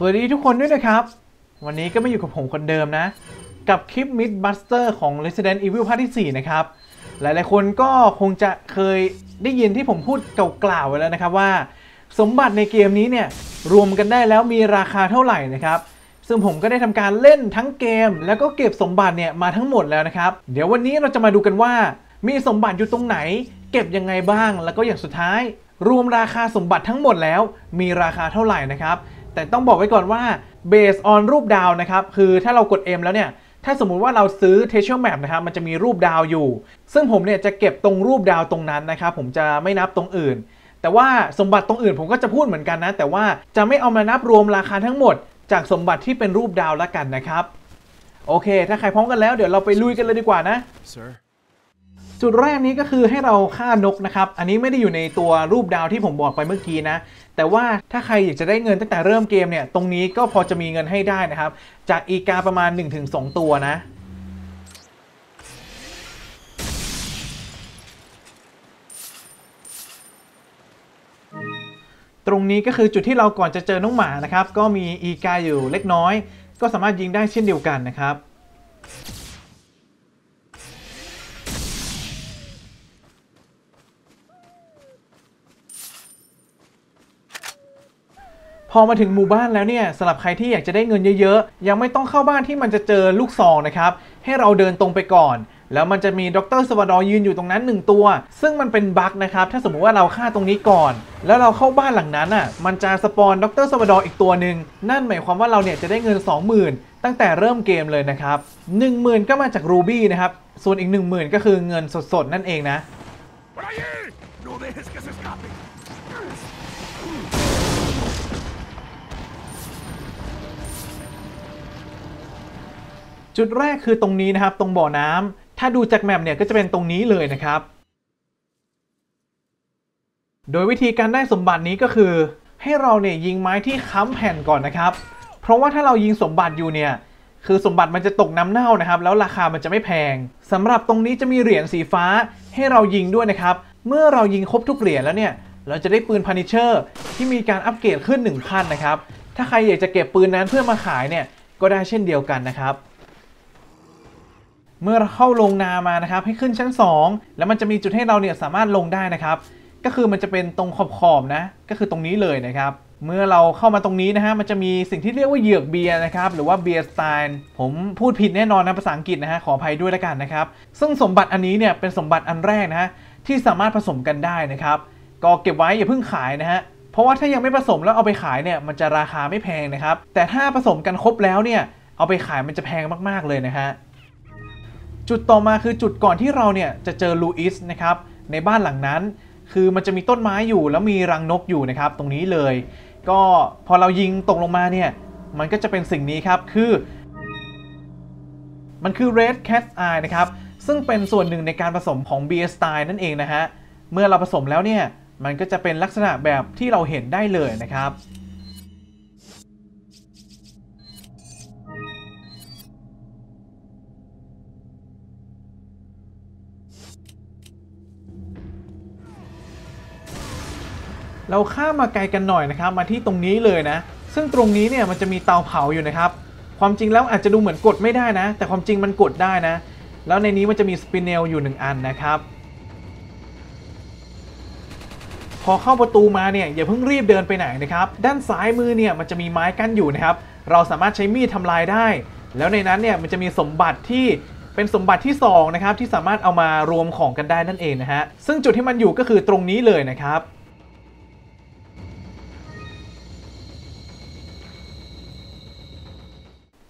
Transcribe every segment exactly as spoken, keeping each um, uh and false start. สวัสดีทุกคนด้วยนะครับวันนี้ก็มาอยู่กับผมคนเดิมนะกับคลิป Mythbuster ของ Resident Evil ภาคที่สี่นะครับหลายๆคนก็คงจะเคยได้ยินที่ผมพูดกล่าวๆไว้แล้วนะครับว่าสมบัติในเกมนี้เนี่ยรวมกันได้แล้วมีราคาเท่าไหร่นะครับซึ่งผมก็ได้ทำการเล่นทั้งเกมแล้วก็เก็บสมบัติเนี่ยมาทั้งหมดแล้วนะครับเดี๋ยววันนี้เราจะมาดูกันว่ามีสมบัติอยู่ตรงไหนเก็บยังไงบ้างแล้วก็อย่างสุดท้ายรวมราคาสมบัติทั้งหมดแล้วมีราคาเท่าไหร่นะครับแต่ต้องบอกไว้ก่อนว่า based on รูปดาวนะครับคือถ้าเรากด M แล้วเนี่ยถ้าสมมุติว่าเราซื้อ Treasure Map นะครับมันจะมีรูปดาวอยู่ซึ่งผมเนี่ยจะเก็บตรงรูปดาวตรงนั้นนะครับผมจะไม่นับตรงอื่นแต่ว่าสมบัติตรงอื่นผมก็จะพูดเหมือนกันนะแต่ว่าจะไม่เอามานับรวมราคาทั้งหมดจากสมบัติที่เป็นรูปดาวละกันนะครับโอเคถ้าใครพร้อมกันแล้วเดี๋ยวเราไปลุยกันเลยดีกว่านะ Sir. จุดแรกนี้ก็คือให้เราฆ่านกนะครับอันนี้ไม่ได้อยู่ในตัวรูปดาวที่ผมบอกไปเมื่อกี้นะแต่ว่าถ้าใครอยากจะได้เงินตั้งแต่เริ่มเกมเนี่ยตรงนี้ก็พอจะมีเงินให้ได้นะครับจากอีกาประมาณ หนึ่งถึงสอง ตัวนะตรงนี้ก็คือจุดที่เราก่อนจะเจอน้องหมานะครับก็มีอีกาอยู่เล็กน้อยก็สามารถยิงได้เช่นเดียวกันนะครับพอมาถึงหมู่บ้านแล้วเนี่ยสำหรับใครที่อยากจะได้เงินเยอะๆยังไม่ต้องเข้าบ้านที่มันจะเจอลูกซองนะครับให้เราเดินตรงไปก่อนแล้วมันจะมีดร.สวาดอยืนอยู่ตรงนั้นหนึ่งตัวซึ่งมันเป็นบั๊กนะครับถ้าสมมุติว่าเราฆ่าตรงนี้ก่อนแล้วเราเข้าบ้านหลังนั้นอ่ะมันจะสปอนดร.สวาดออีกตัวหนึ่งนั่นหมายความว่าเราเนี่ยจะได้เงิน สองหมื่น ตั้งแต่เริ่มเกมเลยนะครับ หนึ่งหมื่น ก็มาจากรูบี้นะครับส่วนอีก หนึ่งหมื่น ก็คือเงินสดๆนั่นเองนะจุดแรกคือตรงนี้นะครับตรงบ่อน้ำถ้าดูจากแมปเนี่ยก็จะเป็นตรงนี้เลยนะครับโดยวิธีการได้สมบัตินี้ก็คือให้เราเนี่ยยิงไม้ที่ค้ำแผ่นก่อนนะครับเพราะว่าถ้าเรายิงสมบัติอยู่เนี่ยคือสมบัติมันจะตกน้ำเน่านะครับแล้วราคามันจะไม่แพงสำหรับตรงนี้จะมีเหรียญสีฟ้าให้เรายิงด้วยนะครับเมื่อเรายิงครบทุกเหรียญแล้วเนี่ยเราจะได้ปืน Punisher ที่มีการอัปเกรดขึ้นหนึ่งขั้นนะครับถ้าใครอยากจะเก็บปืนนั้นเพื่อมาขายเนี่ยก็ได้เช่นเดียวกันนะครับเมื่อเราเข้าลงนามานะครับให้ขึ้นชั้นสองแล้วมันจะมีจุดให้เราเนี่ยสามารถลงได้นะครับก็คือมันจะเป็นตรงขอบขอบนะก็คือตรงนี้เลยนะครับเมื่อเราเข้ามาตรงนี้นะฮะมันจะมีสิ่งที่เรียกว่าเหยือกเบียร์นะครับหรือว่า บี เอส Style ผมพูดผิดแน่นอนนะภาษาอังกฤษนะฮะขออภัยด้วยละกันนะครับซึ่งสมบัติอันนี้เนี่ยเป็นสมบัติอันแรกนะฮะที่สามารถผสมกันได้นะครับก็เก็บไว้อย่าเพิ่งขายนะฮะเพราะว่าถ้ายังไม่ผสมแล้วเอาไปขายเนี่ยมันจะราคาไม่แพงนะครับแต่ถ้าผสมกันครบแล้วเนี่ยเอาไปขายมันจะแพงมากๆเลยนะฮะจุดต่อมาคือจุดก่อนที่เราเนี่ยจะเจอลูอิสนะครับในบ้านหลังนั้นคือมันจะมีต้นไม้อยู่แล้วมีรังนกอยู่นะครับตรงนี้เลยก็พอเรายิงตกลงมาเนี่ยมันก็จะเป็นสิ่งนี้ครับคือมันคือ Red Cat I นะครับซึ่งเป็นส่วนหนึ่งในการผสมของ บี เอส Style นั่นเองนะฮะเมื่อเราผสมแล้วเนี่ยมันก็จะเป็นลักษณะแบบที่เราเห็นได้เลยนะครับเราข้ามมาไกลกันหน่อยนะครับมาที่ตรงนี้เลยนะซึ่งตรงนี้เนี่ยมันจะมีเตาเผาอยู่นะครับความจริงแล้วอาจจะดูเหมือนกดไม่ได้นะแต่ความจริงมันกดได้นะแล้วในนี้มันจะมีสปินเนลอยู่หนึ่งอันนะครับพอเข้าประตูมาเนี่ยอย่าเพิ่งรีบเดินไปไหนนะครับด้านซ้ายมือเนี่ยมันจะมีไม้กั้นอยู่นะครับเราสามารถใช้มีดทำลายได้แล้วในนั้นเนี่ยมันจะมีสมบัติที่เป็นสมบัติที่สองนะครับที่สามารถเอามารวมของกันได้นั่นเองนะฮะซึ่งจุดที่มันอยู่ก็คือตรงนี้เลยนะครับ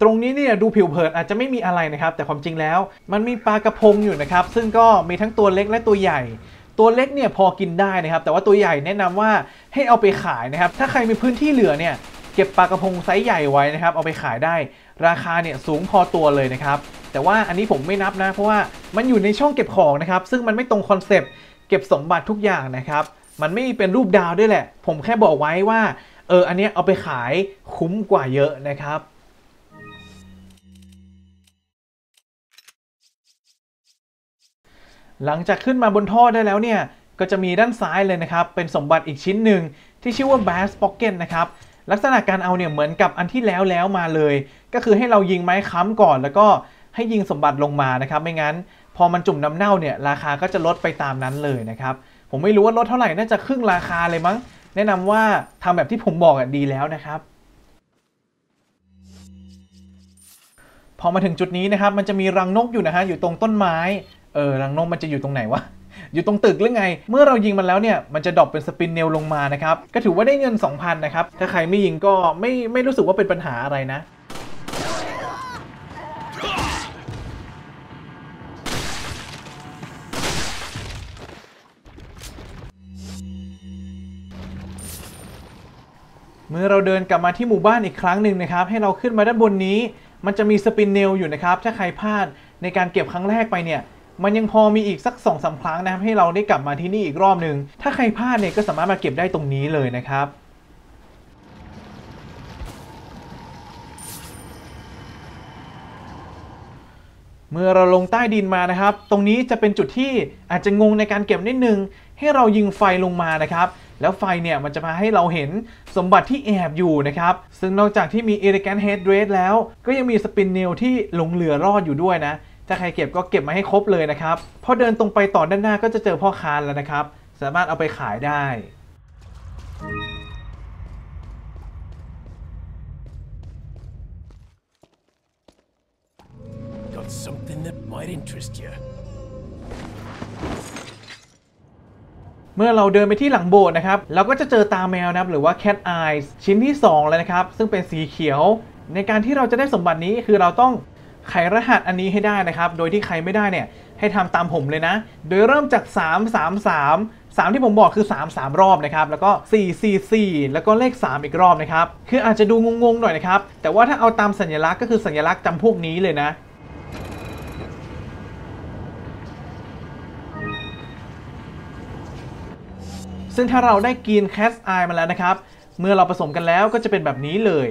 ตรงนี้เนี่ยดูผิวเผินอาจจะไม่มีอะไรนะครับแต่ความจริงแล้วมันมีปลากระพงอยู่นะครับซึ่งก็มีทั้งตัวเล็กและตัวใหญ่ตัวเล็กเนี่ยพอกินได้นะครับแต่ว่าตัวใหญ่แนะนำว่าให้เอาไปขายนะครับถ้าใครมีพื้นที่เหลือเนี่ยเก็บปลากระพงไซส์ใหญ่ไว้นะครับเอาไปขายได้ราคาเนี่ยสูงพอตัวเลยนะครับแต่ว่าอันนี้ผมไม่นับนะเพราะว่ามันอยู่ในช่องเก็บของนะครับซึ่งมันไม่ตรงคอนเซปต์เก็บสมบัติทุกอย่างนะครับมันไม่เป็นรูปดาวด้วยแหละผมแค่บอกไว้ว่าเอออันเนี้ยเอาไปขายคุ้มกว่าเยอะนะครับหลังจากขึ้นมาบนท่อได้แล้วเนี่ยก็จะมีด้านซ้ายเลยนะครับเป็นสมบัติอีกชิ้นหนึ่งที่ชื่อว่า Bass Pocket นะครับ ลักษณะการเอาเนี่ยเหมือนกับอันที่แล้วแล้วมาเลยก็คือให้เรายิงไม้ค้ำก่อนแล้วก็ให้ยิงสมบัติลงมานะครับไม่งั้นพอมันจุ่มน้ำเน่าเนี่ยราคาก็จะลดไปตามนั้นเลยนะครับผมไม่รู้ว่าลดเท่าไหร่น่าจะครึ่งราคาเลยมั้งแนะนำว่าทำแบบที่ผมบอกอ่ะดีแล้วนะครับพอมาถึงจุดนี้นะครับมันจะมีรังนกอยู่นะฮะอยู่ตรงต้นไม้เออรังนกมันจะอยู่ตรงไหนวะอยู่ตรงตึกหรือไงเมื่อเรายิงมันแล้วเนี่ยมันจะดรอปเป็นสปินเนลลงมานะครับก็ถือว่าได้เงิน สองพัน นะครับถ้าใครไม่ยิงก็ไม่ไม่รู้สึกว่าเป็นปัญหาอะไรนะเมื่อเราเดินกลับมาที่หมู่บ้านอีกครั้งหนึ่งนะครับให้เราขึ้นมาด้านบนนี้มันจะมีสปินเนลอยู่นะครับถ้าใครพลาดในการเก็บครั้งแรกไปเนี่ยมันยังพอมีอีกสัก สองสาม ครั้งนะครับให้เราได้กลับมาที่นี่อีกรอบหนึ่งถ้าใครพลาดเนี่ยก็สามารถมาเก็บได้ตรงนี้เลยนะครับเมื่อเราลงใต้ดินมานะครับตรงนี้จะเป็นจุดที่อาจจะงงในการเก็บนิดนึงให้เรายิงไฟลงมานะครับแล้วไฟเนี่ยมันจะมาให้เราเห็นสมบัติที่แอบอยู่นะครับซึ่งนอกจากที่มี Elegant Headrest แล้วก็ยังมีสปินเนลที่หลงเหลือรอดอยู่ด้วยนะถ้าใครเก็บก็เก็บมาให้ครบเลยนะครับพอเดินตรงไปต่อด้านหน้าก็จะเจอพ่อค้าแล้วนะครับสามารถเอาไปขายได้เมื่อเราเดินไปที่หลังโบสถ์นะครับเราก็จะเจอตาแมวนะครับหรือว่า Cat Eyes ชิ้นที่สองเลยนะครับซึ่งเป็นสีเขียวในการที่เราจะได้สมบัตินี้คือเราต้องไขรหัสอันนี้ให้ได้นะครับโดยที่ใครไม่ได้เนี่ยให้ทำตามผมเลยนะโดยเริ่มจากสาม สาม สาม สามที่ผมบอกคือสาม สามรอบนะครับแล้วก็สี่ สี่ สี่แล้วก็เลขสามอีกรอบนะครับคืออาจจะดูงงๆหน่อยนะครับแต่ว่าถ้าเอาตามสัญลักษณ์ก็คือสัญลักษณ์จำพวกนี้เลยนะซึ่งถ้าเราได้กินแคสไอมาแล้วนะครับเมื่อเราผสมกันแล้วก็จะเป็นแบบนี้เลย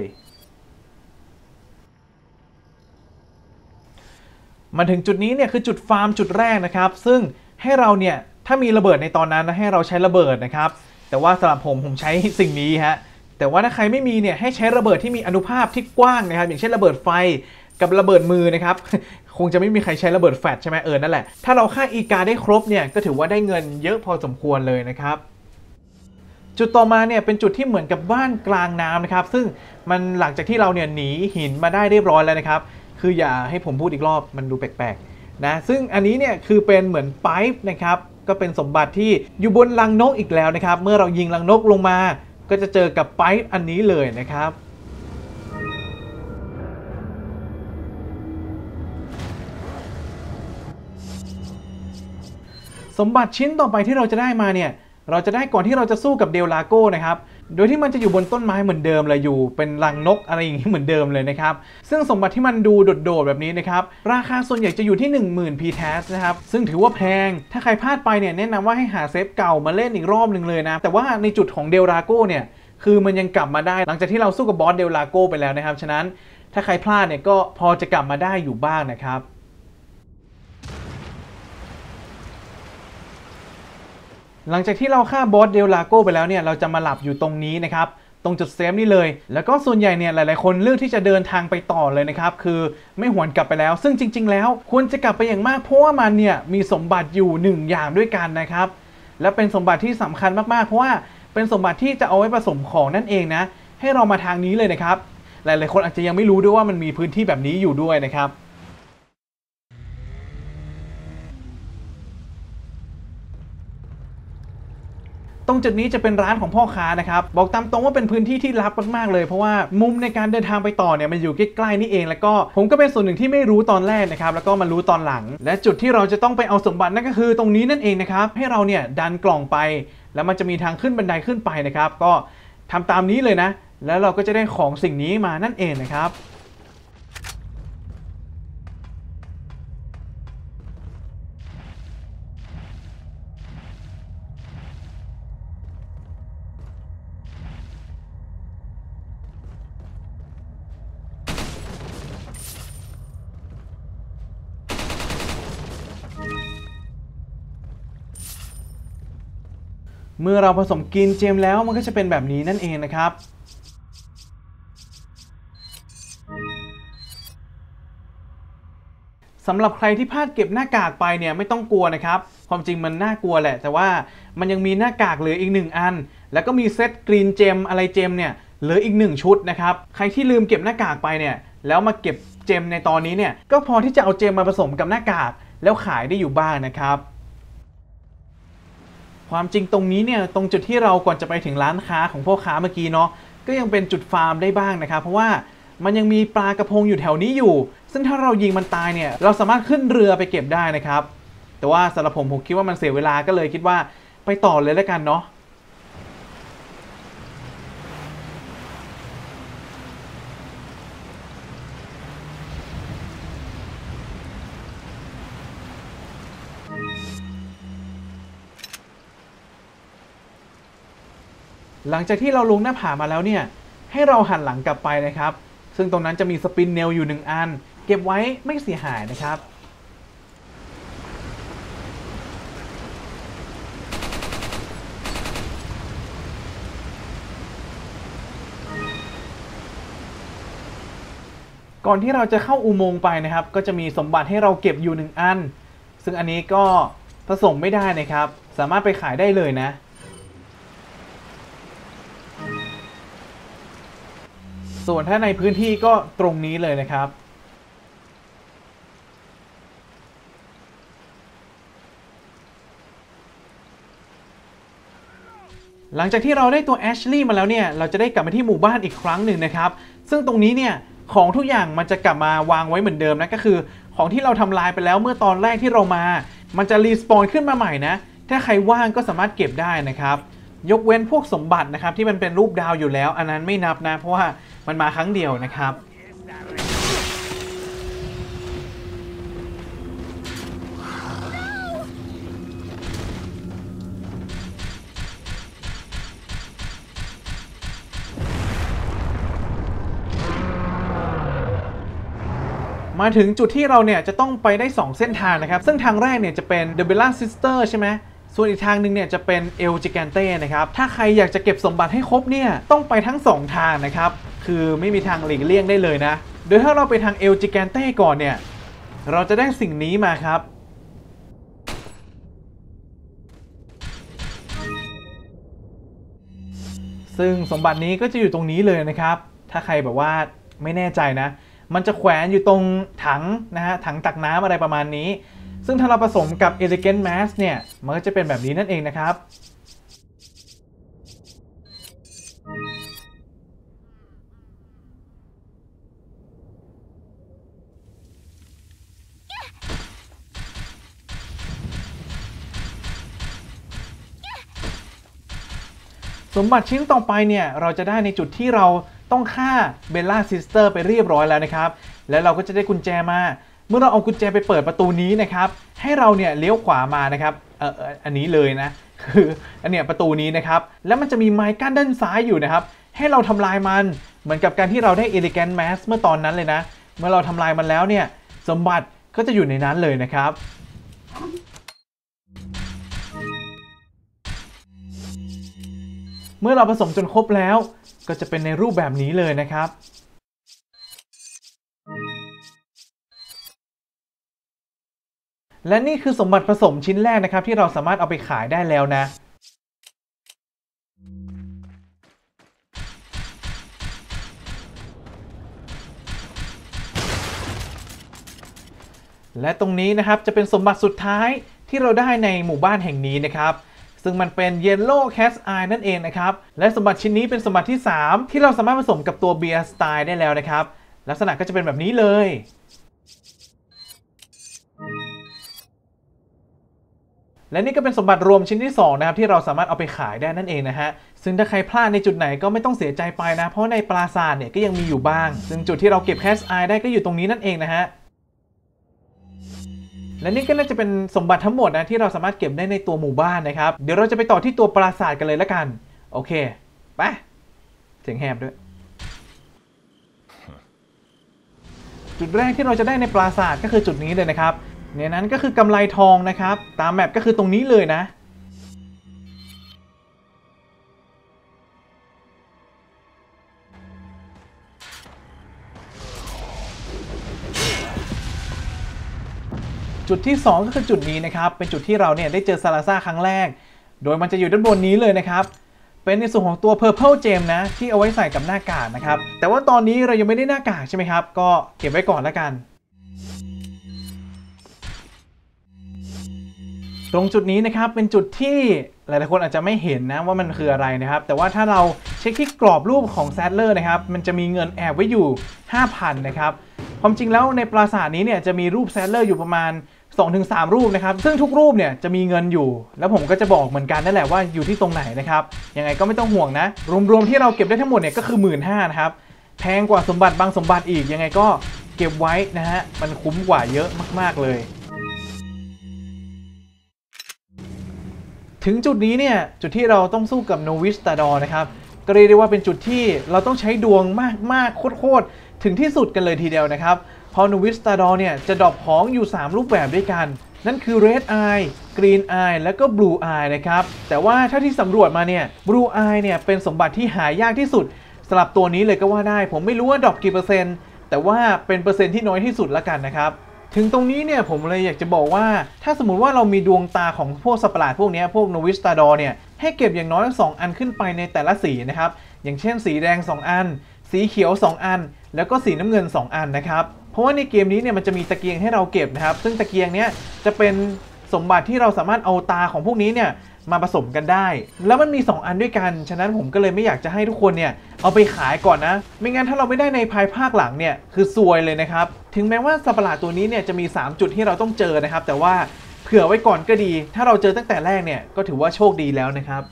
มาถึงจุดนี้เนี่ยคือจุดฟาร์มจุดแรกนะครับซึ่งให้เราเนี่ยถ้ามีระเบิดในตอนนั้นนะให้เราใช้ระเบิดนะครับแต่ว่าสำหรับผมผมใช้สิ่งนี้ฮะแต่ว่าถ้าใครไม่มีเนี่ยให้ใช้ระเบิดที่มีอานุภาพที่กว้างนะครับอย่างเช่นระเบิดไฟกับระเบิดมือนะครับคงจะไม่มีใครใช้ระเบิดแฟลชใช่ไหมเออนั่นแหละถ้าเราฆ่าอีกาได้ครบเนี่ยก็ถือว่าได้เงินเยอะพอสมควรเลยนะครับจุดต่อมาเนี่ยเป็นจุดที่เหมือนกับบ้านกลางน้ำนะครับซึ่งมันหลังจากที่เราเนี่ยหนีหินมาได้เรียบร้อยแล้วนะครับคืออย่าให้ผมพูดอีกรอบมันดูแปลกๆนะซึ่งอันนี้เนี่ยคือเป็นเหมือนไพป์นะครับก็เป็นสมบัติที่อยู่บนรังนกอีกแล้วนะครับเมื่อเรายิงรังนกลงมาก็จะเจอกับไพป์อันนี้เลยนะครับสมบัติชิ้นต่อไปที่เราจะได้มาเนี่ยเราจะได้ก่อนที่เราจะสู้กับเดลลาโก้นะครับโดยที่มันจะอยู่บนต้นไม้เหมือนเดิมเลยอยู่เป็นรังนกอะไรอย่างนี้เหมือนเดิมเลยนะครับซึ่งสมบัติที่มันดูโดดๆแบบนี้นะครับราคาส่วนใหญ่จะอยู่ที่ หนึ่งหมื่น พีแทสนะครับซึ่งถือว่าแพงถ้าใครพลาดไปเนี่ยแนะนำว่าให้หาเซฟเก่ามาเล่นอีกรอบหนึ่งเลยนะแต่ว่าในจุดของเดลลาโก้เนี่ยคือมันยังกลับมาได้หลังจากที่เราสู้กับบอสเดลลาโก้ไปแล้วนะครับฉะนั้นถ้าใครพลาดเนี่ยก็พอจะกลับมาได้อยู่บ้างนะครับหลังจากที่เราฆ่าบอสเดลลาโก้ไปแล้วเนี่ยเราจะมาหลับอยู่ตรงนี้นะครับตรงจุดเซฟนี่เลยแล้วก็ส่วนใหญ่เนี่ยหลายๆคนเลือกที่จะเดินทางไปต่อเลยนะครับคือไม่หวนกลับไปแล้วซึ่งจริงๆแล้วควรจะกลับไปอย่างมากเพราะว่ามันเนี่ยมีสมบัติอยู่หนึ่งอย่างด้วยกันนะครับและเป็นสมบัติที่สำคัญมากๆเพราะว่าเป็นสมบัติที่จะเอาไว้ผสมของนั่นเองนะให้เรามาทางนี้เลยนะครับหลายๆคนอาจจะยังไม่รู้ด้วยว่ามันมีพื้นที่แบบนี้อยู่ด้วยนะครับตรงจุดนี้จะเป็นร้านของพ่อค้านะครับบอกตามตรงว่าเป็นพื้นที่ที่ลับมากๆเลยเพราะว่ามุมในการเดินทางไปต่อเนี่ยมันอยู่ใกล้ๆนี่เองแล้วก็ผมก็เป็นส่วนหนึ่งที่ไม่รู้ตอนแรกนะครับแล้วก็มารู้ตอนหลังและจุดที่เราจะต้องไปเอาสมบัตินั่นก็คือตรงนี้นั่นเองนะครับให้เราเนี่ยดันกล่องไปแล้วมันจะมีทางขึ้นบันไดขึ้นไปนะครับก็ทำตามนี้เลยนะแล้วเราก็จะได้ของสิ่งนี้มานั่นเองนะครับเมื่อเราผสมกินเจมแล้วมันก็จะเป็นแบบนี้นั่นเองนะครับ สำหรับใครที่พลาดเก็บหน้ากากไปเนี่ยไม่ต้องกลัวนะครับความจริงมันน่ากลัวแหละแต่ว่ามันยังมีหน้ากากเหลืออีกหนึ่งอันแล้วก็มีเซตกรีนเจมอะไรเจมเนี่ยเหลืออีกหนึ่งชุดนะครับใครที่ลืมเก็บหน้ากากไปเนี่ยแล้วมาเก็บเจมในตอนนี้เนี่ยก็พอที่จะเอาเจมมาผสมกับหน้ากากแล้วขายได้อยู่บ้างนะครับความจริงตรงนี้เนี่ยตรงจุดที่เราก่อนจะไปถึงร้านค้าของพ่อค้าเมื่อกี้เนาะก็ยังเป็นจุดฟาร์มได้บ้างนะครับเพราะว่ามันยังมีปลากระพงอยู่แถวนี้อยู่ซึ่งถ้าเรายิงมันตายเนี่ยเราสามารถขึ้นเรือไปเก็บได้นะครับแต่ว่าสำหรับผมผมคิดว่ามันเสียเวลาก็เลยคิดว่าไปต่อเลยแล้วกันเนาะหลังจากที่เราลงหน้าผามาแล้วเนี่ยให้เราหันหลังกลับไปนะครับซึ่งตรงนั้นจะมีสปินเนลอยู่หนึ่งอันเก็บไว้ไม่เสียหายนะครับก่อนที่เราจะเข้าอุโมงค์ไปนะครับก็จะมีสมบัติให้เราเก็บอยู่หนึ่งอันซึ่งอันนี้ก็ผสมไม่ได้นะครับสามารถไปขายได้เลยนะส่วนถ้าในพื้นที่ก็ตรงนี้เลยนะครับหลังจากที่เราได้ตัวแอชลี่มาแล้วเนี่ยเราจะได้กลับมาที่หมู่บ้านอีกครั้งหนึ่งนะครับซึ่งตรงนี้เนี่ยของทุกอย่างมันจะกลับมาวางไว้เหมือนเดิมนะก็คือของที่เราทำลายไปแล้วเมื่อตอนแรกที่เรามามันจะรีสปอนขึ้นมาใหม่นะถ้าใครว่างก็สามารถเก็บได้นะครับยกเว้นพวกสมบัตินะครับที่มันเป็นรูปดาวอยู่แล้วอันนั้นไม่นับนะเพราะว่ามันมาครั้งเดียวนะครับมาถึงจุดที่เราเนี่ยจะต้องไปได้สองเส้นทางนะครับซึ่งทางแรกเนี่ยจะเป็น The Bella Sister ใช่ไหมส่วนอีกทางหนึ่งเนี่ยจะเป็น El Gigante นะครับถ้าใครอยากจะเก็บสมบัติให้ครบเนี่ยต้องไปทั้งสองทางนะครับคือไม่มีทางหลีกเลี่ยงได้เลยนะโดยถ้าเราไปทาง El Gigante ก่อนเนี่ยเราจะได้สิ่งนี้มาครับซึ่งสมบัตินี้ก็จะอยู่ตรงนี้เลยนะครับถ้าใครแบบว่าไม่แน่ใจนะมันจะแขวนอยู่ตรงถังนะฮะถังตักน้ำอะไรประมาณนี้ซึ่งถ้าเราผสมกับ Elegant Mask เนี่ยมันก็จะเป็นแบบนี้นั่นเองนะครับสมบัติชิ้นต่อไปเนี่ยเราจะได้ในจุดที่เราต้องฆ่าเบลล่าซิสเตอร์ไปเรียบร้อยแล้วนะครับแล้วเราก็จะได้กุญแจมาเมื่อเราเอากุญแจไปเปิดประตูนี้นะครับให้เราเนี่ยเลี้ยวขวามานะครับเอออันนี้เลยนะคืออันเนี้ยประตูนี้นะครับแล้วมันจะมีไม้กั้นด้านซ้ายอยู่นะครับให้เราทำลายมันเหมือนกับการที่เราได้ Elegant Mask เมื่อตอนนั้นเลยนะเมื่อเราทำลายมันแล้วเนี่ยสมบัติก็จะอยู่ในนั้นเลยนะครับเมื่อเราผสมจนครบแล้วก็จะเป็นในรูปแบบนี้เลยนะครับและนี่คือสมบัติผสมชิ้นแรกนะครับที่เราสามารถเอาไปขายได้แล้วนะและตรงนี้นะครับจะเป็นสมบัติสุดท้ายที่เราได้ในหมู่บ้านแห่งนี้นะครับซึ่งมันเป็น Yellow Cat I นั่นเองนะครับและสมบัติชิ้นนี้เป็นสมบัติที่สามที่เราสามารถผสมกับตัว บี เอส Style ได้แล้วนะครับลักษณะก็จะเป็นแบบนี้เลยและนี่ก็เป็นสมบัติรวมชิ้นที่สองนะครับที่เราสามารถเอาไปขายได้นั่นเองนะฮะซึ่งถ้าใครพลาดในจุดไหนก็ไม่ต้องเสียใจไปนะเพราะในปราสาทเนี่ยก็ยังมีอยู่บ้างซึ่งจุดที่เราเก็บ Cat I ได้ก็อยู่ตรงนี้นั่นเองนะฮะและนี่ก็น่าจะเป็นสมบัติทั้งหมดนะที่เราสามารถเก็บได้ในตัวหมู่บ้านนะครับเดี๋ยวเราจะไปต่อที่ตัวปราสาทกันเลยละกันโอเคไปเสียงแหบด้วย จุดแรกที่เราจะได้ในปราสาทก็คือจุดนี้เลยนะครับในนั้นก็คือกำไลทองนะครับตามแมปก็คือตรงนี้เลยนะ จุดที่สองก็คือจุดนี้นะครับเป็นจุดที่เราเนี่ยได้เจอซาลาซ่าครั้งแรกโดยมันจะอยู่ด้านบนนี้เลยนะครับเป็นในส่วนของตัว Purple Gem นะที่เอาไว้ใส่กับหน้ากากนะครับแต่ว่าตอนนี้เรายังไม่ได้หน้ากากใช่ไหมครับก็เก็บไว้ก่อนละกันตรงจุดนี้นะครับเป็นจุดที่หลายๆคนอาจจะไม่เห็นนะว่ามันคืออะไรนะครับแต่ว่าถ้าเราเช็คที่กรอบรูปของแซดเลอร์นะครับมันจะมีเงินแอบไว้อยู่ ห้าพัน นะครับความจริงแล้วในปราสาทนี้เนี่ยจะมีรูปแซดเลอร์อยู่ประมาณ สองถึงสาม รูปนะครับซึ่งทุกรูปเนี่ยจะมีเงินอยู่แล้วผมก็จะบอกเหมือนกันนั่นแหละว่าอยู่ที่ตรงไหนนะครับยังไงก็ไม่ต้องห่วงนะรวมๆที่เราเก็บได้ทั้งหมดเนี่ยก็คือ หนึ่งหมื่นห้าพัน นะครับแพงกว่าสมบัติบางสมบัติอีกยังไงก็เก็บไว้นะฮะมันคุ้มกว่าเยอะมากๆเลยถึงจุดนี้เนี่ยจุดที่เราต้องสู้กับโนวิสตาดอนะครับก็เรียกได้ว่าเป็นจุดที่เราต้องใช้ดวงมากๆโคตรๆถึงที่สุดกันเลยทีเดียวนะครับพอโนวิสตาดอเนี่ยจะดรอปของอยู่สามรูปแบบด้วยกันนั่นคือ Red Eye Green Eye แล้วก็ Blue Eye นะครับแต่ว่าเท่าที่สำรวจมาเนี่ย Blue Eye เนี่ยเป็นสมบัติที่หายากที่สุดสำหรับตัวนี้เลยก็ว่าได้ผมไม่รู้ว่าดรอปกี่เปอร์เซ็นต์แต่ว่าเป็นเปอร์เซ็นต์ที่น้อยที่สุดละกันนะครับถึงตรงนี้เนี่ยผมเลยอยากจะบอกว่าถ้าสมมุติว่าเรามีดวงตาของพวกสัตว์ประหลาดพวกนี้พวกโนวิสตาดอเนี่ยให้เก็บอย่างน้อยสองอันขึ้นไปในแต่ละสีนะครับอย่างเช่นสีแดงสองอันสีเขียวสองอันแล้วก็สีน้ำเงินสองอันนะครับเพราะว่าในเกมนี้เนี่ยมันจะมีตะเกียงให้เราเก็บนะครับซึ่งตะเกียงเนี้ยจะเป็นสมบัติที่เราสามารถเอาตาของพวกนี้เนี่ยมาผสมกันได้แล้วมันมีสองอันด้วยกันฉะนั้นผมก็เลยไม่อยากจะให้ทุกคนเนี่ยเอาไปขายก่อนนะไม่งั้นถ้าเราไม่ได้ในภายภาคหลังเนี่ยคือซวยเลยนะครับถึงแม้ว่าสัตว์ประหลาดตัวนี้เนี่ยจะมีสามจุดที่เราต้องเจอนะครับแต่ว่าเผื่อไว้ก่อนก็ดีถ้าเราเจอตั้งแต่แรกเนี่ยก็ถือว่าโชคดีแล้วนะครับ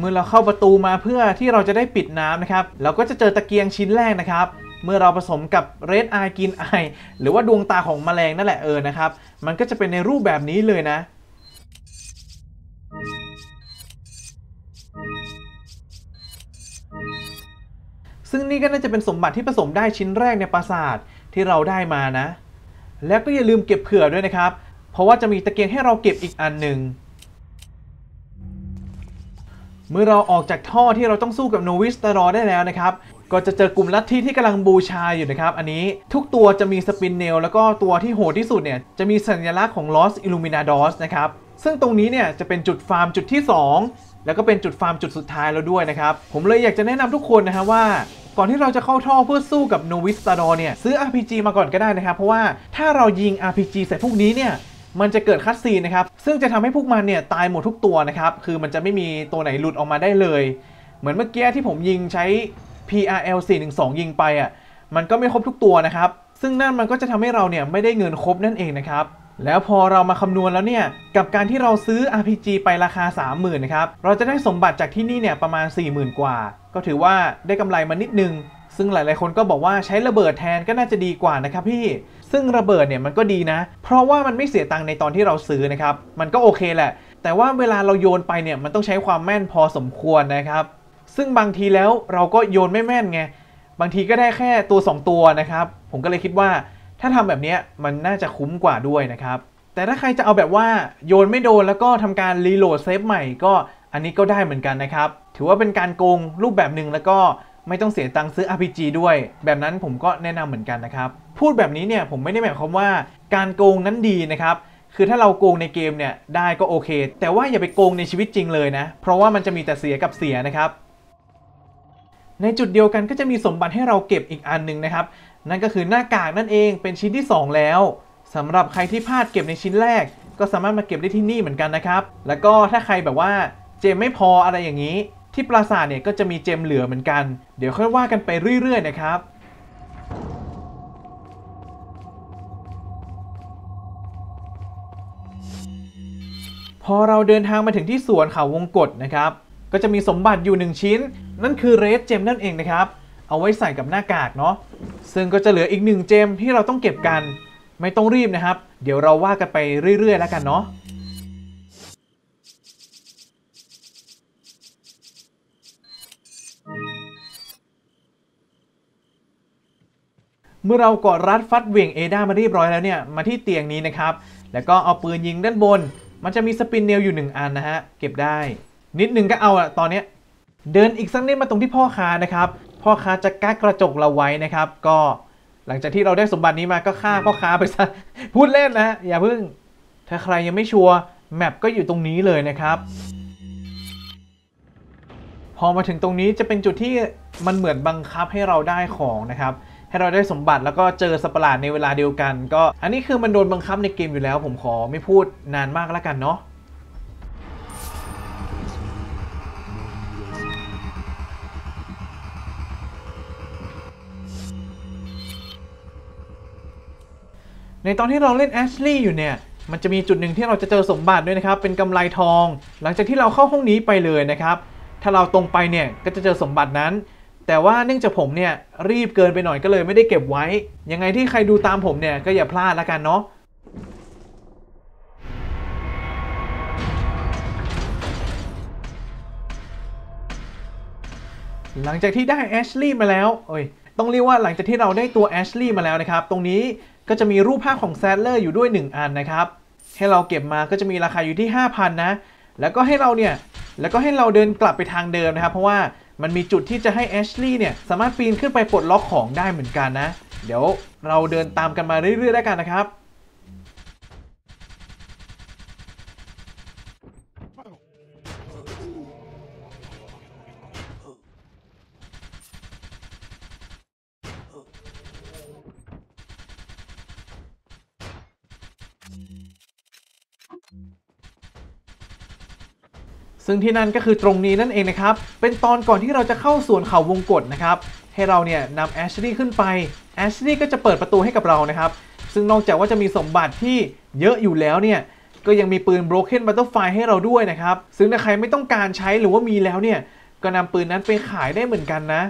เมื่อเราเข้าประตูมาเพื่อที่เราจะได้ปิดน้ำนะครับเราก็จะเจอตะเกียงชิ้นแรกนะครับเมื่อเราผสมกับ Red Eye Green Eye หรือว่าดวงตาของแมลงนั่นแหละเออนะครับมันก็จะเป็นในรูปแบบนี้เลยนะซึ่งนี่ก็น่าจะเป็นสมบัติที่ผสมได้ชิ้นแรกในปราสาทที่เราได้มานะแล้วก็อย่าลืมเก็บเผื่อด้วยนะครับเพราะว่าจะมีตะเกียงให้เราเก็บอีกอันหนึ่งเมื่อเราออกจากท่อที่เราต้องสู้กับโนวิสตารอได้แล้วนะครับก็จะเจอกลุ่มลัทธิที่กำลังบูชาอยู่นะครับอันนี้ทุกตัวจะมีสปินเนลแล้วก็ตัวที่โหดที่สุดเนี่ยจะมีสัญลักษณ์ของลอสอิลูมินาดอสนะครับซึ่งตรงนี้เนี่ยจะเป็นจุดฟาร์มจุดที่สองแล้วก็เป็นจุดฟาร์มจุดสุดท้ายแล้วด้วยนะครับผมเลยอยากจะแนะนำทุกคนนะฮะว่าก่อนที่เราจะเข้าท่อเพื่อสู้กับโนวิสตารอเนี่ยซื้อ อาร์ พี จี มาก่อนก็ได้นะครับเพราะว่าถ้าเรายิง อาร์ พี จี ใส่พวกนี้เนี่ยมันจะเกิดคัตซีนนะครับซึ่งจะทำให้พวกมันเนี่ยตายหมดทุกตัวนะครับคือมันจะไม่มีตัวไหนหลุดออกมาได้เลยเหมือนเมื่อกี้ที่ผมยิงใช้ พี อาร์ แอล สี่หนึ่งสอง ยิงไปอ่ะมันก็ไม่ครบทุกตัวนะครับซึ่งนั่นมันก็จะทำให้เราเนี่ยไม่ได้เงินครบนั่นเองนะครับแล้วพอเรามาคำนวณแล้วเนี่ยกับการที่เราซื้อ อาร์ พี จี ไปราคา สามหมื่น นะครับเราจะได้สมบัติจากที่นี่เนี่ยประมาณ สี่หมื่น กว่าก็ถือว่าได้กำไรมานิดนึงซึ่งหลายๆคนก็บอกว่าใช้ระเบิดแทนก็น่าจะดีกว่านะครับพี่ซึ่งระเบิดเนี่ยมันก็ดีนะเพราะว่ามันไม่เสียตังค์ในตอนที่เราซื้อนะครับมันก็โอเคแหละแต่ว่าเวลาเราโยนไปเนี่ยมันต้องใช้ความแม่นพอสมควรนะครับซึ่งบางทีแล้วเราก็โยนไม่แม่นไงบางทีก็ได้แค่ตัวสองตัวนะครับผมก็เลยคิดว่าถ้าทำแบบนี้มันน่าจะคุ้มกว่าด้วยนะครับแต่ถ้าใครจะเอาแบบว่าโยนไม่โดนแล้วก็ทำการรีโหลดเซฟใหม่ก็อันนี้ก็ได้เหมือนกันนะครับถือว่าเป็นการโกงรูปแบบหนึ่งแล้วก็ไม่ต้องเสียตังค์ซื้อ อาร์ พี จี ด้วยแบบนั้นผมก็แนะนำเหมือนกันนะครับพูดแบบนี้เนี่ยผมไม่ได้หมายความว่าการโกงนั้นดีนะครับคือถ้าเราโกงในเกมเนี่ยได้ก็โอเคแต่ว่าอย่าไปโกงในชีวิตจริงเลยนะเพราะว่ามันจะมีแต่เสียกับเสียนะครับในจุดเดียวกันก็จะมีสมบัติให้เราเก็บอีกอันนึงนะครับนั่นก็คือหน้ากากนั่นเองเป็นชิ้นที่สองแล้วสำหรับใครที่พลาดเก็บในชิ้นแรกก็สามารถมาเก็บได้ที่นี่เหมือนกันนะครับแล้วก็ถ้าใครแบบว่าเจมไม่พออะไรอย่างนี้ที่ปราสาทเนี่ยก็จะมีเจมเหลือเหมือนกันเดี๋ยวค่อยว่ากันไปเรื่อยๆนะครับพอเราเดินทางมาถึงที่สวนเขาวงกฏนะครับก็จะมีสมบัติอยู่หนึ่งชิ้นนั่นคือเรดเจมนั่นเองนะครับเอาไว้ใส่กับหน้ากากเนาะซึ่งก็จะเหลืออีกหนึ่งเจมที่เราต้องเก็บกันไม่ต้องรีบนะครับเดี๋ยวเราว่ากันไปเรื่อยๆแล้วกันเนาะเมื่อเรากอดรัดฟัดเหวี่ยงเอดามาเรียบร้อยแล้วเนี่ยมาที่เตียงนี้นะครับแล้วก็เอาปืนยิงด้านบนมันจะมีสปินเนลอยู่หนึ่งอันนะฮะเก็บได้ นิดนึงก็เอาอะตอนเนี้ยเดินอีกสักนิดมาตรงที่พ่อค้านะครับพ่อค้าจะกักกระจกเราไว้นะครับก็หลังจากที่เราได้สมบัตินี้มาก็ฆ่าพ่อค้าไปซะพูดเล่นนะอย่าพึ่งถ้าใครยังไม่ชัวร์แมปก็อยู่ตรงนี้เลยนะครับพอมาถึงตรงนี้จะเป็นจุดที่มันเหมือนบังคับให้เราได้ของนะครับให้เราได้สมบัติแล้วก็เจอสัตว์ประหลาดในเวลาเดียวกันก็อันนี้คือมันโดนบังคับในเกมอยู่แล้วผมขอไม่พูดนานมากแล้วกันเนาะในตอนที่เราเล่นแอชลี่อยู่เนี่ยมันจะมีจุดหนึ่งที่เราจะเจอสมบัติด้วยนะครับเป็นกำไรทองหลังจากที่เราเข้าห้องนี้ไปเลยนะครับถ้าเราตรงไปเนี่ยก็จะเจอสมบัตินั้นแต่ว่าเนื่องจากผมเนี่ยรีบเกินไปหน่อยก็เลยไม่ได้เก็บไว้ยังไงที่ใครดูตามผมเนี่ยก็อย่าพลาดละกันเนาะหลังจากที่ได้แอชลี่มาแล้วโอ้ยต้องเรียกว่าหลังจากที่เราได้ตัวแอชลี่มาแล้วนะครับตรงนี้ก็จะมีรูปภาพของแซดเลอร์อยู่ด้วยหนึ่งอันนะครับให้เราเก็บมาก็จะมีราคาอยู่ที่ ห้าพัน นะแล้วก็ให้เราเนี่ยแล้วก็ให้เราเดินกลับไปทางเดิมนะครับเพราะว่ามันมีจุดที่จะให้แอชลี่เนี่ยสามารถปีนขึ้นไปปลดล็อกของได้เหมือนกันนะเดี๋ยวเราเดินตามกันมาเรื่อยๆแล้วกันนะครับซึ่งที่นั่นก็คือตรงนี้นั่นเองนะครับเป็นตอนก่อนที่เราจะเข้าสวนเขาวงกตนะครับให้เราเนี่ยนำแอชลี่ขึ้นไปแอชลี่ก็จะเปิดประตูให้กับเรานะครับซึ่งนอกจากว่าจะมีสมบัติที่เยอะอยู่แล้วเนี่ยก็ยังมีปืน Broken Butterfly ให้เราด้วยนะครับซึ่งถ้าใครไม่ต้องการใช้หรือว่ามีแล้วเนี่ยก็นำปืนนั้นไปขายได้เหมือนกันนะ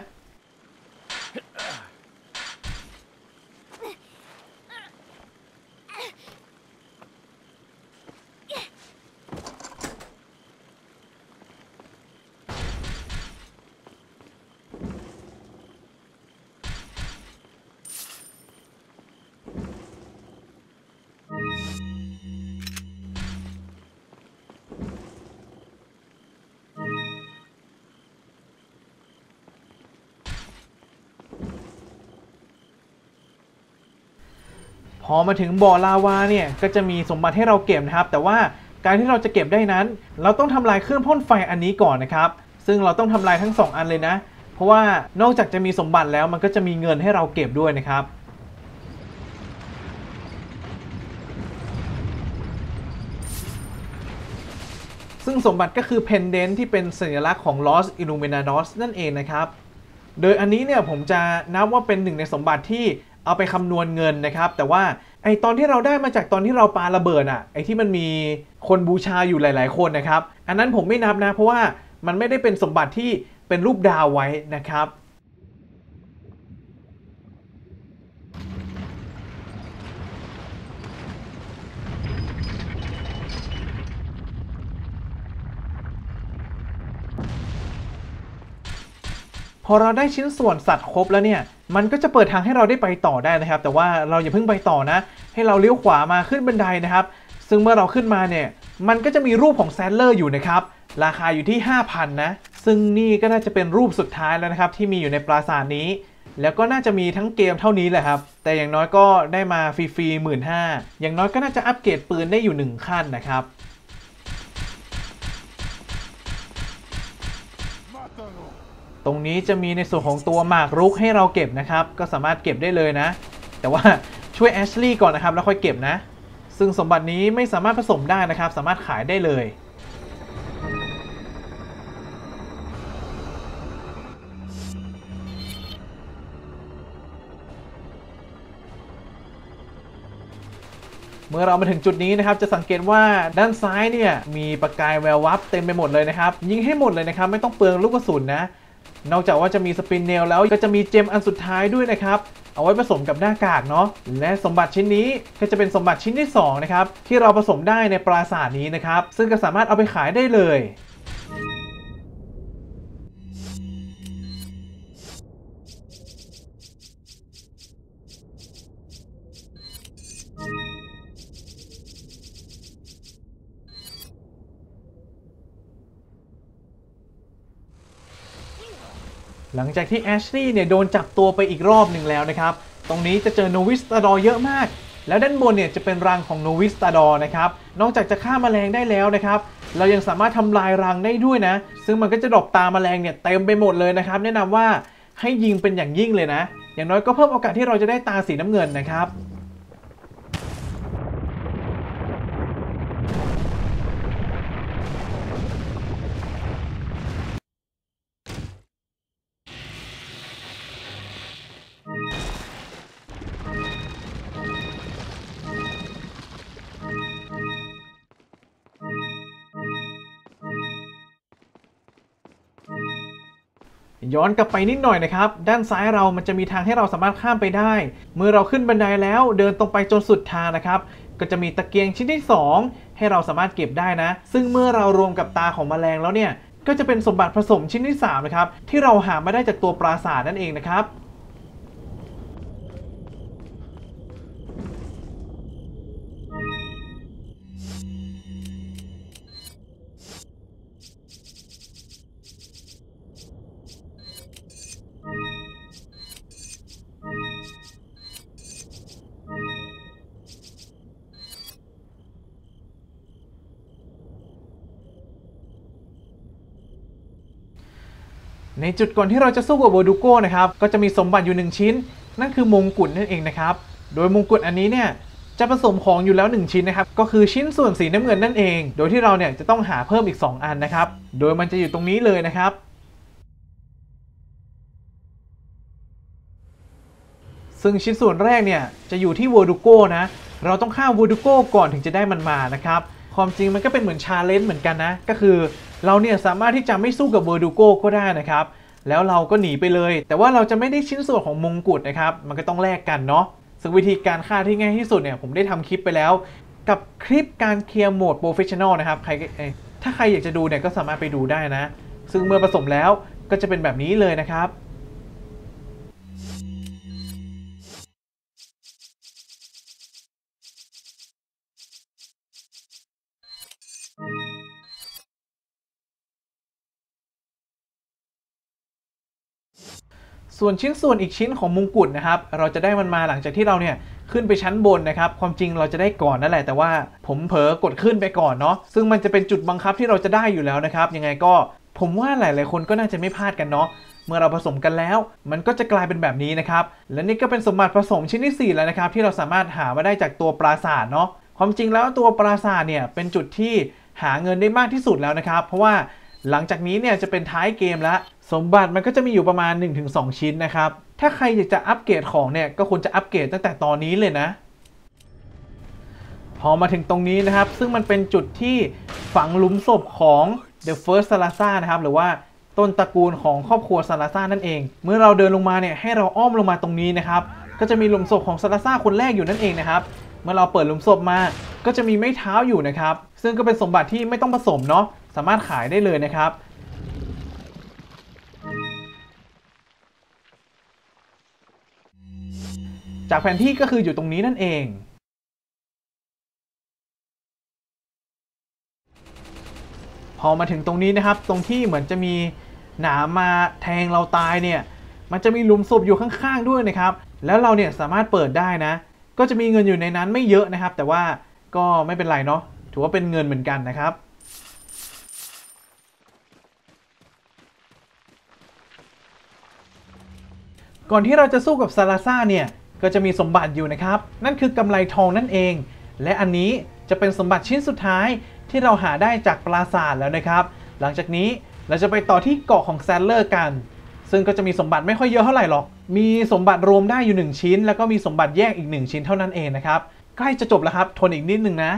พอมาถึงบ่อลาวาเนี่ยก็จะมีสมบัติให้เราเก็บนะครับแต่ว่าการที่เราจะเก็บได้นั้นเราต้องทำลายเครื่องพ่นไฟอันนี้ก่อนนะครับซึ่งเราต้องทำลายทั้งสองอันเลยนะเพราะว่านอกจากจะมีสมบัติแล้วมันก็จะมีเงินให้เราเก็บด้วยนะครับซึ่งสมบัติก็คือเพนเดนที่เป็นสัญลักษณ์ของ Los Illuminados นั่นเองนะครับโดยอันนี้เนี่ยผมจะนับว่าเป็นหนึ่งในสมบัติที่เอาไปคำนวณเงินนะครับแต่ว่าไอตอนที่เราได้มาจากตอนที่เราปาระเบิดอ่ะไอที่มันมีคนบูชาอยู่หลายๆคนนะครับอันนั้นผมไม่นับนะเพราะว่ามันไม่ได้เป็นสมบัติที่เป็นรูปดาวไว้นะครับพอเราได้ชิ้นส่วนสัตว์ครบแล้วเนี่ยมันก็จะเปิดทางให้เราได้ไปต่อได้นะครับแต่ว่าเราอย่าเพิ่งไปต่อนะให้เราเลี้ยวขวามาขึ้นบันไดนะครับซึ่งเมื่อเราขึ้นมาเนี่ยมันก็จะมีรูปของแซดเลอร์อยู่นะครับราคาอยู่ที่ ห้าพัน นะซึ่งนี่ก็น่าจะเป็นรูปสุดท้ายแล้วนะครับที่มีอยู่ในปราสาทนี้แล้วก็น่าจะมีทั้งเกมเท่านี้แหละครับแต่อย่างน้อยก็ได้มาฟรีๆ หนึ่งหมื่นห้าพัน อย่างน้อยก็น่าจะอัปเกรดปืนได้อยู่หนึ่งขั้นนะครับตรงนี้จะมีในส่วนของตัวหมากรุกให้เราเก็บนะครับก็สามารถเก็บได้เลยนะแต่ว่าช่วยแอชลี่ก่อนนะครับแล้วค่อยเก็บนะซึ่งสมบัตินี้ไม่สามารถผสมได้นะครับสามารถขายได้เลยเมื่อเรามาถึงจุดนี้นะครับจะสังเกตว่าด้านซ้ายเนี่ยมีประกายแวววับเต็มไปหมดเลยนะครับยิงให้หมดเลยนะครับไม่ต้องเปลืองลูกกระสุนนะนอกจากว่าจะมีสปินเนลแล้วก็จะมีเจมอันสุดท้ายด้วยนะครับเอาไว้ผสมกับหน้ากากเนาะและสมบัติชิ้นนี้ก็จะเป็นสมบัติชิ้นที่สองนะครับที่เราผสมได้ในปราสาทนี้นะครับซึ่งก็สามารถเอาไปขายได้เลย หลังจากที่แอชลี่เนี่ยโดนจับตัวไปอีกรอบหนึ่งแล้วนะครับตรงนี้จะเจอโนวิสตาดอเยอะมากแล้วด้านบนเนี่ยจะเป็นรังของโนวิสตาดอนะครับนอกจากจะฆ่าแมลงได้แล้วนะครับเรายังสามารถทำลายรังได้ด้วยนะซึ่งมันก็จะดรอปตาแมลงเนี่ยเต็มไปหมดเลยนะครับแนะนำว่าให้ยิงเป็นอย่างยิ่งเลยนะอย่างน้อยก็เพิ่มโอกาสที่เราจะได้ตาสีน้ำเงินนะครับย้อนกลับไปนิดหน่อยนะครับด้านซ้ายเรามันจะมีทางให้เราสามารถข้ามไปได้เมื่อเราขึ้นบันไดแล้วเดินตรงไปจนสุดทางนะครับก็จะมีตะเกียงชิ้นที่สองให้เราสามารถเก็บได้นะซึ่งเมื่อเรารวมกับตาของแมลงแล้วเนี่ยก็จะเป็นสมบัติผสมชิ้นที่สามนะครับที่เราหามาได้จากตัวปราสาทนั่นเองนะครับในจุดก่อนที่เราจะสู้กับโบดูโก้นะครับก็จะมีสมบัติอยู่หนึ่งชิ้นนั่นคือมงกุฎนั่นเองนะครับโดยมงกุฎอันนี้เนี่ยจะผสมของอยู่แล้วหนึ่งชิ้นนะครับก็คือชิ้นส่วนสีน้ำเงินนั่นเองโดยที่เราเนี่ยจะต้องหาเพิ่มอีกสองอันนะครับโดยมันจะอยู่ตรงนี้เลยนะครับซึ่งชิ้นส่วนแรกเนี่ยจะอยู่ที่โบดูโก้นะเราต้องฆ่าโบดูโก้ก่อนถึงจะได้มันมานะครับความจริงมันก็เป็นเหมือนชาเลนจ์เหมือนกันนะก็คือเราเนี่ยสามารถที่จะไม่สู้กับเวอร์ดูโก้ก็ได้นะครับแล้วเราก็หนีไปเลยแต่ว่าเราจะไม่ได้ชิ้นส่วนของมงกุฎนะครับมันก็ต้องแลกกันเนาะซึ่งวิธีการฆ่าที่ง่ายที่สุดเนี่ยผมได้ทำคลิปไปแล้วกับคลิปการเคลียร์โหมดโปรเฟชชั่นอลนะครับใครถ้าใครอยากจะดูเนี่ยก็สามารถไปดูได้นะซึ่งเมื่อผสมแล้วก็จะเป็นแบบนี้เลยนะครับส่วนชิ้นส่วนอีกชิ้นของมงกุฎนะครับเราจะได้มันมาหลังจากที่เราเนี่ยขึ้นไปชั้นบนนะครับความจริงเราจะได้ก่อนนั่นแหละแต่ว่าผมเผลอกดขึ้นไปก่อนเนาะซึ่งมันจะเป็นจุดบังคับที่เราจะได้อยู่แล้วนะครับยังไงก็ผมว่าหลายๆคนก็น่าจะไม่พลาดกันเนาะเมื่อเราผสมกันแล้วมันก็จะกลายเป็นแบบนี้นะครับและนี่ก็เป็นสมบัติผสมชิ้นที่สี่แล้วนะครับที่เราสามารถหามาได้จากตัวปราสาทเนาะความจริงแล้วตัวปราสาทเนี่ยเป็นจุดที่หาเงินได้มากที่สุดแล้วนะครับเพราะว่าหลังจากนี้เนี่ยจะเป็นท้ายเกมแล้วสมบัติมันก็จะมีอยู่ประมาณ หนึ่งถึงสอง ชิ้นนะครับถ้าใครอยากจะอัปเกรดของเนี่ยก็ควรจะอัปเกรดตั้งแต่ตอนนี้เลยนะพอมาถึงตรงนี้นะครับซึ่งมันเป็นจุดที่ฝังหลุมศพของ The First Salazar นะครับหรือว่าต้นตระกูลของครอบครัว Salazar นั่นเองเมื่อเราเดินลงมาเนี่ยให้เราอ้อมลงมาตรงนี้นะครับก็จะมีหลุมศพของ Salazar คนแรกอยู่นั่นเองนะครับเมื่อเราเปิดหลุมศพมาก็จะมีไม้เท้าอยู่นะครับซึ่งก็เป็นสมบัติที่ไม่ต้องผสมเนาะสามารถขายได้เลยนะครับจากแผนที่ก็คืออยู่ตรงนี้นั่นเองพอมาถึงตรงนี้นะครับตรงที่เหมือนจะมีหนามมาแทงเราตายเนี่ยมันจะมีหลุมศพอยู่ข้างๆด้วยนะครับแล้วเราเนี่ยสามารถเปิดได้นะก็จะมีเงินอยู่ในนั้นไม่เยอะนะครับแต่ว่าก็ไม่เป็นไรเนาะถือว่าเป็นเงินเหมือนกันนะครับก่อนที่เราจะสู้กับซาลาซ่าเนี่ยก็จะมีสมบัติอยู่นะครับนั่นคือกำไลทองนั่นเองและอันนี้จะเป็นสมบัติชิ้นสุดท้ายที่เราหาได้จากปราสาทแล้วนะครับหลังจากนี้เราจะไปต่อที่เกาะของแซนเลอร์กันซึ่งก็จะมีสมบัติไม่ค่อยเยอะเท่าไหร่หรอกมีสมบัติรวมได้อยู่หนึ่งชิ้นแล้วก็มีสมบัติแยกอีกหนึ่งชิ้นเท่านั้นเองนะครับใกล้จะจบแล้วครับทนอีกนิดนึงนะ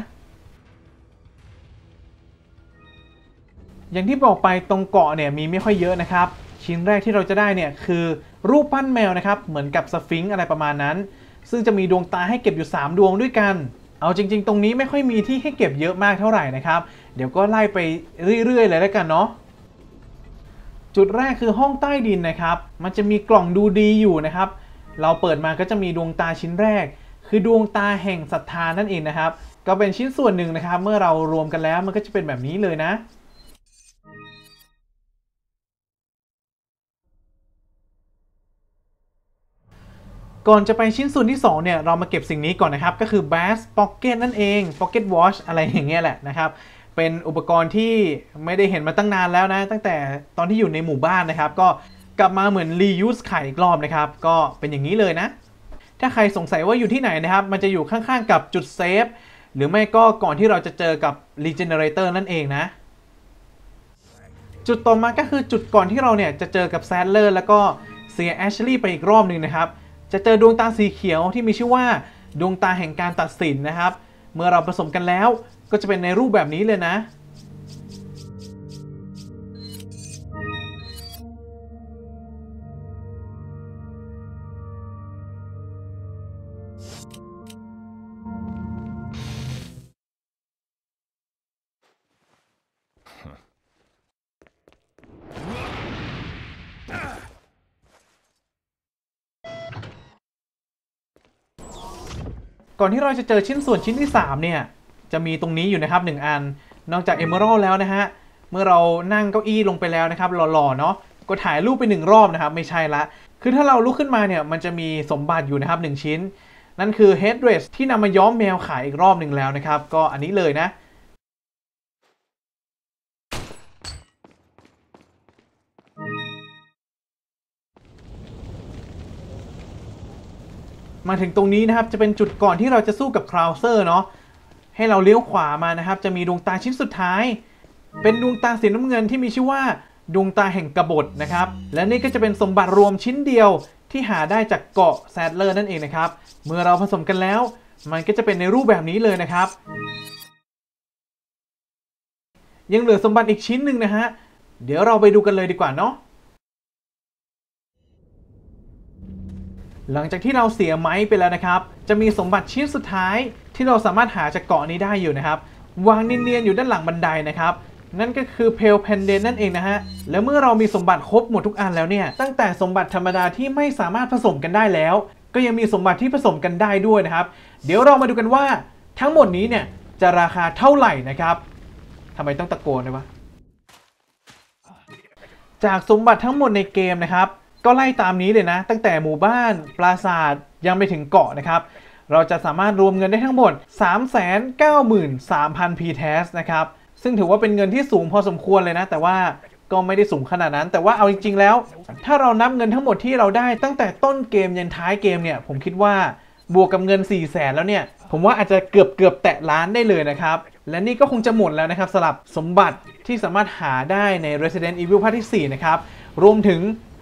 อย่างที่บอกไปตรงเกาะเนี่ยมีไม่ค่อยเยอะนะครับชิ้นแรกที่เราจะได้เนี่ยคือรูปปั้นแมวนะครับเหมือนกับสฟิงซ์อะไรประมาณนั้นซึ่งจะมีดวงตาให้เก็บอยู่สามดวงด้วยกันเอาจริงๆตรงนี้ไม่ค่อยมีที่ให้เก็บเยอะมากเท่าไหร่นะครับเดี๋ยวก็ไล่ไปเรื่อยๆเลยแล้วกันเนาะจุดแรกคือห้องใต้ดินนะครับมันจะมีกล่องดูดีอยู่นะครับเราเปิดมาก็จะมีดวงตาชิ้นแรกคือดวงตาแห่งศรัทธานั่นเองนะครับก็เป็นชิ้นส่วนหนึ่งนะครับเมื่อเรารวมกันแล้วมันก็จะเป็นแบบนี้เลยนะ ก่อนจะไปชิ้นส่วนที่สองเนี่ยเรามาเก็บสิ่งนี้ก่อนนะครับก็คือ Bass Pocket นั่นเอง Pocket Watch อะไรอย่างเงี้ยแหละนะครับเป็นอุปกรณ์ที่ไม่ได้เห็นมาตั้งนานแล้วนะตั้งแต่ตอนที่อยู่ในหมู่บ้านนะครับก็กลับมาเหมือน reuse ไข่อีกรอบนะครับก็เป็นอย่างนี้เลยนะถ้าใครสงสัยว่าอยู่ที่ไหนนะครับมันจะอยู่ข้างๆกับจุดเซฟหรือไม่ก็ก่อนที่เราจะเจอกับ Regenerator นั่นเองนะจุดต่อมาก็คือจุดก่อนที่เราเนี่ยจะเจอกับแซดเลอร์แล้วก็เสียแอชลีย์ไปอีกรอบหนึ่งนะครับจะเจอดวงตาสีเขียวที่มีชื่อว่าดวงตาแห่งการตัดสินนะครับเมื่อเราผสมกันแล้วก็จะเป็นในรูปแบบนี้เลยนะก่อนที่เราจะเจอชิ้นส่วนชิ้นที่สามเนี่ยจะมีตรงนี้อยู่นะครับหนึ่งอันนอกจากเอเมอรัลแล้วนะฮะเมื่อเรานั่งเก้าอี้ลงไปแล้วนะครับหล่อๆเนาะก็ถ่ายรูปไปหนึ่งรอบนะครับไม่ใช่ละคือถ้าเราลุกขึ้นมาเนี่ยมันจะมีสมบัติอยู่นะครับหนึ่งชิ้นนั่นคือ Headrest ที่นำมาย้อมแมวขายอีกรอบหนึ่งแล้วนะครับก็อันนี้เลยนะมาถึงตรงนี้นะครับจะเป็นจุดก่อนที่เราจะสู้กับคราวเซอร์เนาะให้เราเลี้ยวขวามานะครับจะมีดวงตาชิ้นสุดท้ายเป็นดวงตาสีน้ำเงินที่มีชื่อว่าดวงตาแห่งกบฏนะครับและนี่ก็จะเป็นสมบัติรวมชิ้นเดียวที่หาได้จากเกาะแซดเลอร์นั่นเองนะครับเมื่อเราผสมกันแล้วมันก็จะเป็นในรูปแบบนี้เลยนะครับยังเหลือสมบัติอีกชิ้นหนึ่งนะฮะเดี๋ยวเราไปดูกันเลยดีกว่าเนาะหลังจากที่เราเสียไม้ไปแล้วนะครับจะมีสมบัติชิ้นสุดท้ายที่เราสามารถหาจากเกาะนี้ได้อยู่นะครับวางเนียนๆอยู่ด้านหลังบันไดนะครับนั่นก็คือเพลเพนเดนนั่นเองนะฮะแล้วเมื่อเรามีสมบัติครบหมดทุกอันแล้วเนี่ยตั้งแต่สมบัติธรรมดาที่ไม่สามารถผสมกันได้แล้วก็ยังมีสมบัติที่ผสมกันได้ด้วยนะครับเดี๋ยวเรามาดูกันว่าทั้งหมดนี้เนี่ยจะราคาเท่าไหร่นะครับทำไมต้องตะโกนด้วยวะจากสมบัติทั้งหมดในเกมนะครับก็ไล่ตามนี้เลยนะตั้งแต่หมู่บ้านปราสาทยังไปถึงเกาะนะครับเราจะสามารถรวมเงินได้ทั้งหมด สามแสนเก้าหมื่นสามพัน พี ที เอส นะครับซึ่งถือว่าเป็นเงินที่สูงพอสมควรเลยนะแต่ว่าก็ไม่ได้สูงขนาดนั้นแต่ว่าเอาจริงๆแล้วถ้าเรานับเงินทั้งหมดที่เราได้ตั้งแต่ต้นเกมยันท้ายเกมเนี่ยผมคิดว่าบวกกับเงิน สี่แสน แล้วเนี่ยผมว่าอาจจะเกือบเกือบแตะล้านได้เลยนะครับและนี่ก็คงจะหมดแล้วนะครับสำหรับสมบัติที่สามารถหาได้ใน Resident Evil ภาคที่สี่นะครับรวมถึง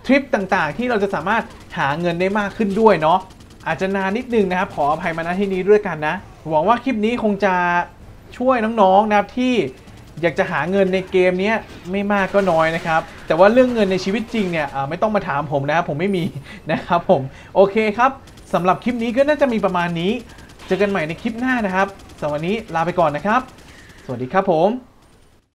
ทริปต่างๆที่เราจะสามารถหาเงินได้มากขึ้นด้วยเนาะอาจจะนานนิดนึงนะครับขออภัยมาณที่นี้ด้วยกันนะหวังว่าคลิปนี้คงจะช่วยน้องๆนะครับที่อยากจะหาเงินในเกมนี้ไม่มากก็น้อยนะครับแต่ว่าเรื่องเงินในชีวิตจริงเนี่ยไม่ต้องมาถามผมนะครับผมไม่มีนะครับผมโอเคครับสำหรับคลิปนี้ก็น่าจะมีประมาณนี้เจอกันใหม่ในคลิปหน้านะครับสำหรับวันนี้ลาไปก่อนนะครับสวัสดีครับผม